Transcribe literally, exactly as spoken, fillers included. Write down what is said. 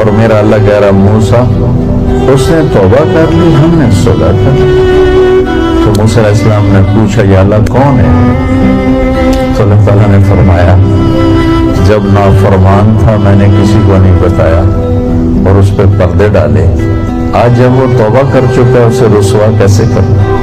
और मेरा अल्लाह कह रहा मूसा उसने तौबा कर ली, हमने सजा कर ली। तो मूसा अलैहिस्सलाम ने पूछा या अल्लाह कौन है? तो अल्लाह ताला ने फरमाया जब नाफरमान था मैंने किसी को नहीं बताया और उस पर पर्दे डाले, आज जब वो तौबा कर चुका है उसे रुसवा कैसे करना।